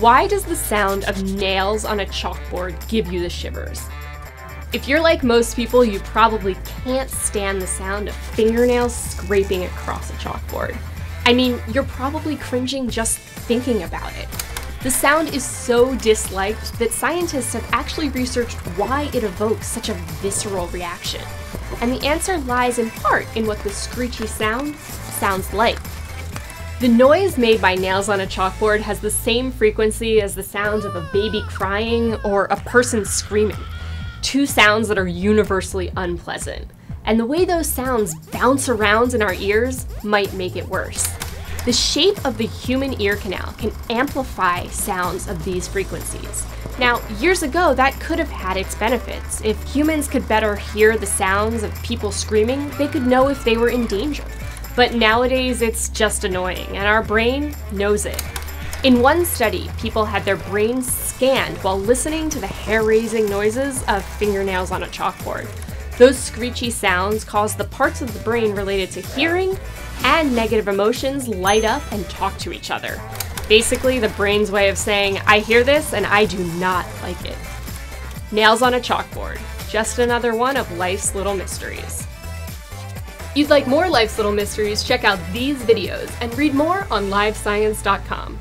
Why does the sound of nails on a chalkboard give you the shivers? If you're like most people, you probably can't stand the sound of fingernails scraping across a chalkboard. I mean, you're probably cringing just thinking about it. The sound is so disliked that scientists have actually researched why it evokes such a visceral reaction. And the answer lies in part in what the screechy sound sounds like. The noise made by nails on a chalkboard has the same frequency as the sound of a baby crying or a person screaming. Two sounds that are universally unpleasant. And the way those sounds bounce around in our ears might make it worse. The shape of the human ear canal can amplify sounds of these frequencies. Now, years ago, that could have had its benefits. If humans could better hear the sounds of people screaming, they could know if they were in danger. But nowadays, it's just annoying, and our brain knows it. In one study, people had their brains scanned while listening to the hair-raising noises of fingernails on a chalkboard. Those screechy sounds cause the parts of the brain related to hearing and negative emotions light up and talk to each other. Basically, the brain's way of saying, I hear this and I do not like it. Nails on a chalkboard, just another one of life's little mysteries. If you'd like more Life's Little Mysteries, check out these videos and read more on LiveScience.com.